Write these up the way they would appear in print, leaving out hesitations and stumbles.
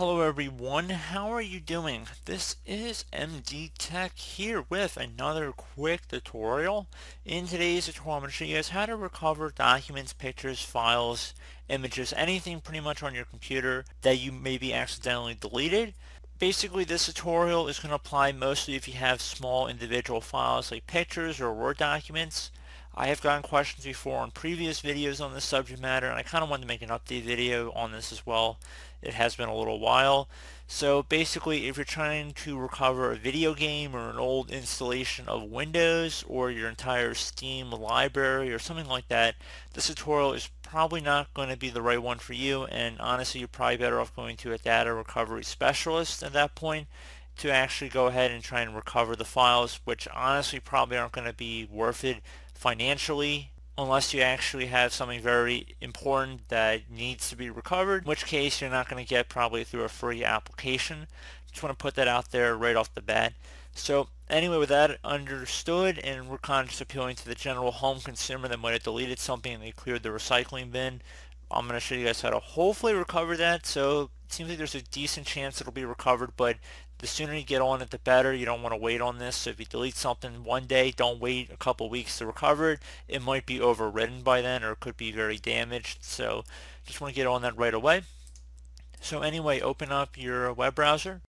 Hello everyone, how are you doing? This is MD Tech here with another quick tutorial. In today's tutorial I'm going to show you guys how to recover documents, pictures, files, images, anything pretty much on your computer that you maybe accidentally deleted. Basically this tutorial is going to apply mostly if you have small individual files like pictures or Word documents. I have gotten questions before on previous videos on this subject matter, and I kind of wanted to make an update video on this as well. It has been a little while. So basically, if you're trying to recover a video game or an old installation of Windows or your entire Steam library or something like that, this tutorial is probably not going to be the right one for you, and honestly, you're probably better off going to a data recovery specialist at that point to actually go ahead and try and recover the files, which honestly probably aren't going to be worth it financially, unless you actually have something very important that needs to be recovered, in which case you're not going to get probably through a free application. Just want to put that out there right off the bat. So anyway, with that understood, and we're kind of just appealing to the general home consumer that might have deleted something and they cleared the recycling bin, I'm going to show you guys how to hopefully recover that. So it seems like there's a decent chance it'll be recovered, but the sooner you get on it, the better. You don't want to wait on this. So if you delete something one day, don't wait a couple weeks to recover it. It might be overridden by then, or it could be very damaged. So just want to get on that right away. So anyway, open up your web browser.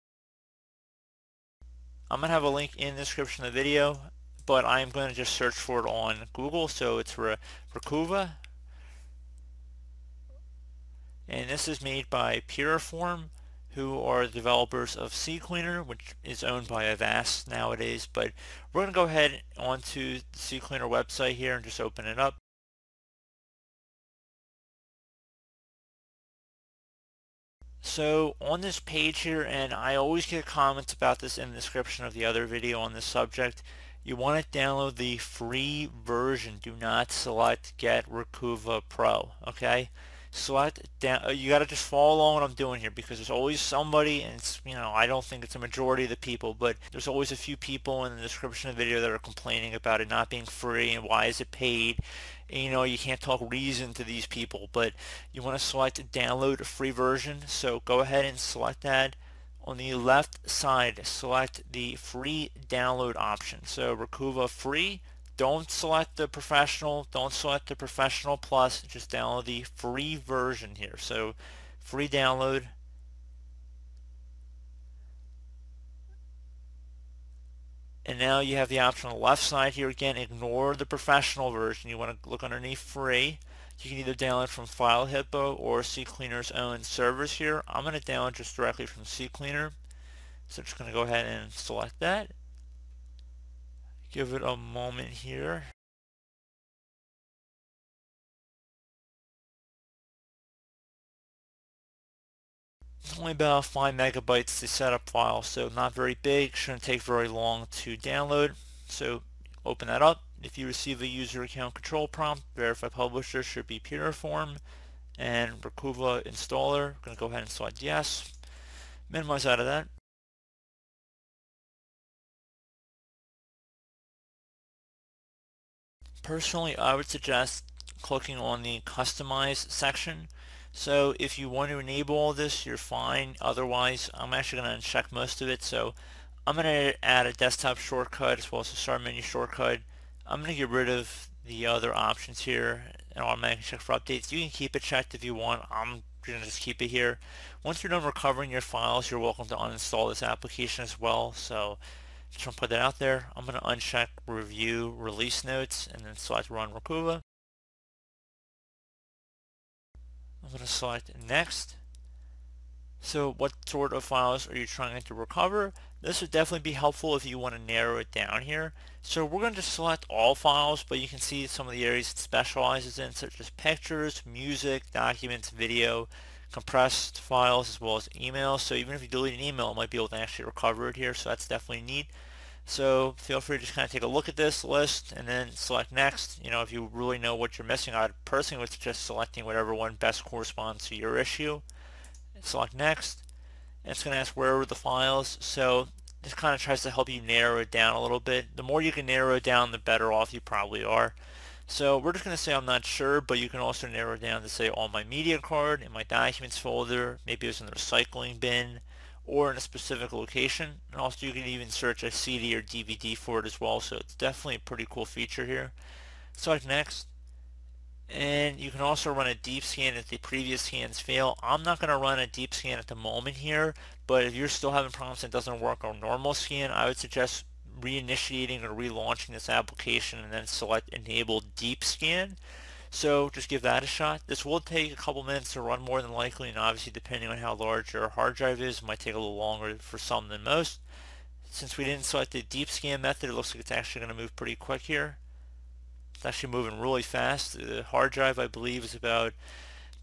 I'm going to have a link in the description of the video, but I'm going to just search for it on Google. So it's Recuva. And this is made by Piriform, who are developers of CCleaner, which is owned by Avast nowadays. But we're going to go ahead onto the CCleaner website here and just open it up. So on this page here, and I always get comments about this in the description of the other video on this subject, you want to download the free version. Do not select Get Recuva Pro, okay? Select down. You gotta just follow along what I'm doing here, because there's always somebody, and it's, you know, I don't think it's a majority of the people, but there's always a few people in the description of the video that are complaining about it not being free and why is it paid. And, you know, you can't talk reason to these people, but you want to select download a free version. So go ahead and select that. On the left side, select the free download option. So Recuva free. Don't select the professional, don't select the professional plus, just download the free version here. So free download. And now you have the option on the left side here. Again, ignore the professional version. You want to look underneath free. You can either download from FileHippo or CCleaner's own servers here. I'm going to download just directly from CCleaner. So I'm just going to go ahead and select that. Give it a moment here. It's only about 5 MB to set up file, so not very big, shouldn't take very long to download. So open that up. If you receive a user account control prompt, verify publisher should be Piriform and Recuva installer. I'm going to go ahead and select yes. Minimize out of that. Personally, I would suggest clicking on the Customize section. So if you want to enable all this, you're fine. Otherwise, I'm actually going to uncheck most of it. So I'm going to add a desktop shortcut as well as a start menu shortcut. I'm going to get rid of the other options here and automatically check for updates. You can keep it checked if you want. I'm going to just keep it here. Once you're done recovering your files, you're welcome to uninstall this application as well. So just want to put that out there. I'm going to uncheck Review Release Notes and then select Run Recuva. I'm going to select Next. So what sort of files are you trying to recover? This would definitely be helpful if you want to narrow it down here. So we're going to just select all files, but you can see some of the areas it specializes in, such as pictures, music, documents, video, compressed files, as well as emails. So even if you delete an email, it might be able to actually recover it here, so that's definitely neat. So feel free to just kind of take a look at this list and then select next. You know, if you really know what you're missing, I'd personally would suggest selecting whatever one best corresponds to your issue. Select next, and it's going to ask where were the files. So this kind of tries to help you narrow it down a little bit. The more you can narrow it down, the better off you probably are. So we're just going to say I'm not sure, but you can also narrow it down to say on my media card, in my documents folder, maybe it's in the recycling bin, or in a specific location. And also you can even search a CD or DVD for it as well, so it's definitely a pretty cool feature here. Select next. And you can also run a deep scan if the previous scans fail. I'm not going to run a deep scan at the moment here, but if you're still having problems and it doesn't work on normal scan, I would suggest reinitiating or relaunching this application and then select enable deep scan. So just give that a shot. This will take a couple minutes to run more than likely, and obviously depending on how large your hard drive is, it might take a little longer for some than most. Since we didn't select the deep scan method, it looks like it's actually going to move pretty quick here. It's actually moving really fast. The hard drive, I believe, is about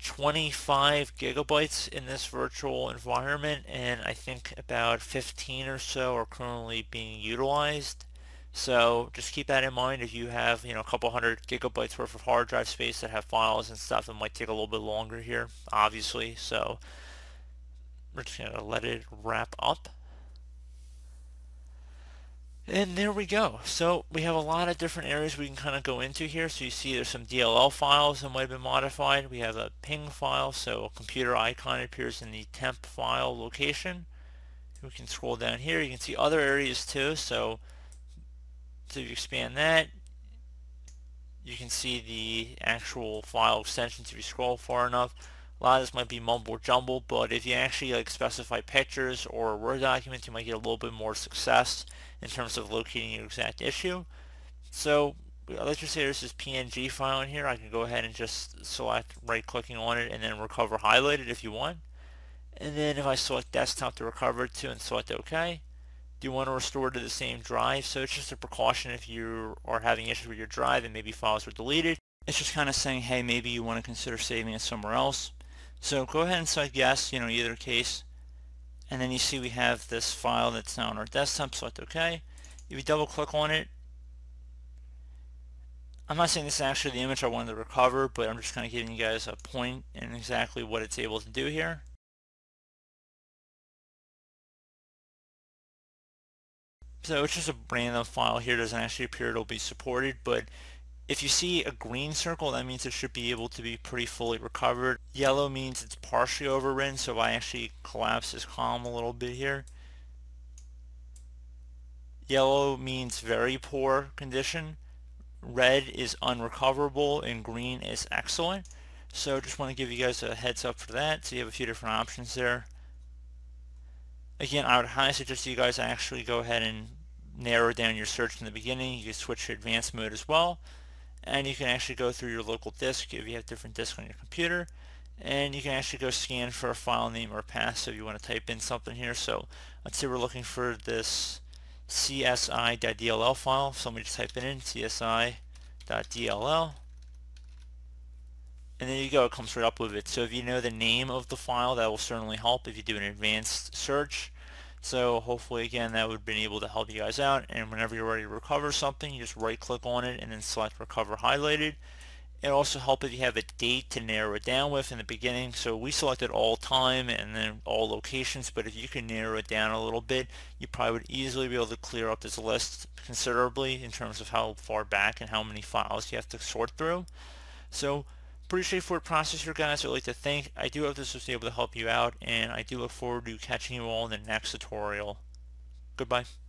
25 gigabytes in this virtual environment, and I think about 15 or so are currently being utilized. So just keep that in mind. If you have, you know, a couple hundred gigabytes worth of hard drive space that have files and stuff, it might take a little bit longer here, obviously. So we're just going to let it wrap up. And there we go. So we have a lot of different areas we can kind of go into here. So you see there's some DLL files that might have been modified. We have a ping file, so a computer icon appears in the temp file location. We can scroll down here. You can see other areas too. So if you expand that, you can see the actual file extensions if you scroll far enough. A lot of this might be mumble jumble, but if you actually like specify pictures or Word documents, you might get a little bit more success in terms of locating your exact issue. So let's just say there's this PNG file in here. I can go ahead and just select right-clicking on it and then recover highlighted if you want. And then if I select desktop to recover it to and select OK, do you want to restore to the same drive? So it's just a precaution if you are having issues with your drive and maybe files were deleted. It's just kind of saying, hey, maybe you want to consider saving it somewhere else. So go ahead and select yes, you know, either case. And then you see we have this file that's now on our desktop, select OK. If you double click on it, I'm not saying this is actually the image I wanted to recover, but I'm just kind of giving you guys a point in exactly what it's able to do here. So it's just a random file here, doesn't actually appear it'll be supported, but if you see a green circle, that means it should be able to be pretty fully recovered. Yellow means it's partially overwritten, so if I actually collapse this column a little bit here. Yellow means very poor condition. Red is unrecoverable, and green is excellent. So just want to give you guys a heads up for that, so you have a few different options there. Again, I would highly suggest you guys actually go ahead and narrow down your search in the beginning. You can switch to advanced mode as well. And you can actually go through your local disk if you have different disks on your computer, and you can actually go scan for a file name or a path. So if you want to type in something here, so let's say we're looking for this csi.dll file, so let me just type it in, csi.dll, and there you go, it comes right up with it. So if you know the name of the file, that will certainly help if you do an advanced search. So hopefully, again, that would have been able to help you guys out. And whenever you're ready to recover something, you just right-click on it and then select Recover Highlighted. It also helps if you have a date to narrow it down with in the beginning. So we selected all time and then all locations, but if you can narrow it down a little bit, you probably would easily be able to clear up this list considerably in terms of how far back and how many files you have to sort through. So pretty straightforward process here, guys. I'd like to thank. I do hope this was able to help you out, and I do look forward to catching you all in the next tutorial. Goodbye.